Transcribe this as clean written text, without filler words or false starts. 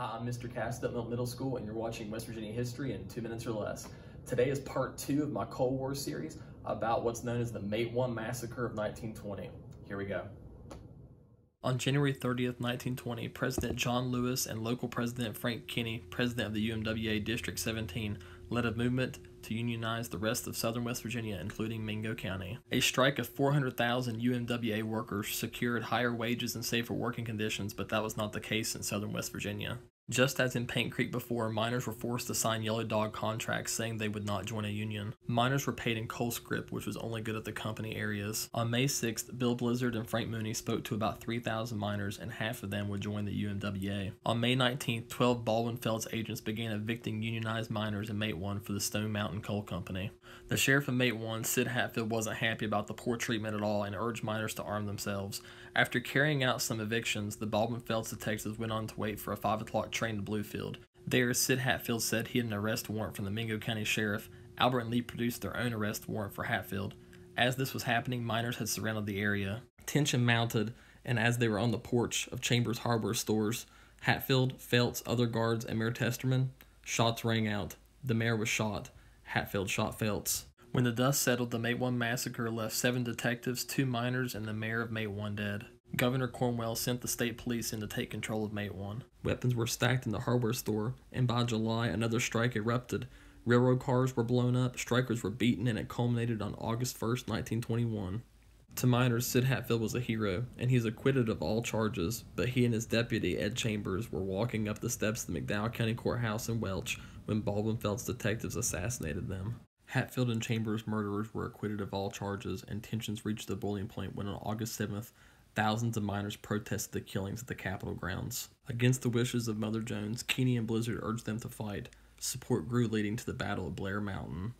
Hi, I'm Mr. Cass at Middle School, and you're watching West Virginia History in 2 minutes or less. Today is part 2 of my Cold War series about what's known as the Matewan Massacre of 1920. Here we go. On January 30th, 1920, President John Lewis and local President Frank Kinney, president of the UMWA District 17, led a movement to unionize the rest of southern West Virginia, including Mingo County. A strike of 400,000 UMWA workers secured higher wages and safer working conditions, but that was not the case in southern West Virginia. Just as in Paint Creek before, miners were forced to sign Yellow Dog contracts saying they would not join a union. Miners were paid in coal scrip, which was only good at the company areas. On May 6th, Bill Blizzard and Frank Mooney spoke to about 3,000 miners, and half of them would join the UMWA. On May 19th, 12 Baldwin-Felts agents began evicting unionized miners in Matewan for the Stone Mountain Coal Company. The sheriff of Matewan, Sid Hatfield, wasn't happy about the poor treatment at all and urged miners to arm themselves. After carrying out some evictions, the Baldwin-Felts detectives went on to wait for a 5 o'clock train to Bluefield. There, Sid Hatfield said he had an arrest warrant from the Mingo County Sheriff. Albert and Lee produced their own arrest warrant for Hatfield. As this was happening, miners had surrounded the area. Tension mounted, and as they were on the porch of Chambers Harbor stores, Hatfield, Felts, other guards, and Mayor Testerman, shots rang out. The mayor was shot. Hatfield shot Felts. When the dust settled, the Matewan Massacre left 7 detectives, 2 miners, and the mayor of Matewan dead. Governor Cornwell sent the state police in to take control of Matewan. Weapons were stacked in the hardware store, and by July, another strike erupted. Railroad cars were blown up, strikers were beaten, and it culminated on August 1st, 1921. To miners, Sid Hatfield was a hero, and he is acquitted of all charges, but he and his deputy, Ed Chambers, were walking up the steps of the McDowell County Courthouse in Welch when Baldwin-Felts detectives assassinated them. Hatfield and Chambers' murderers were acquitted of all charges, and tensions reached the boiling point when on August 7th, thousands of miners protested the killings at the Capitol grounds. Against the wishes of Mother Jones, Keeney and Blizzard urged them to fight. Support grew, leading to the Battle of Blair Mountain.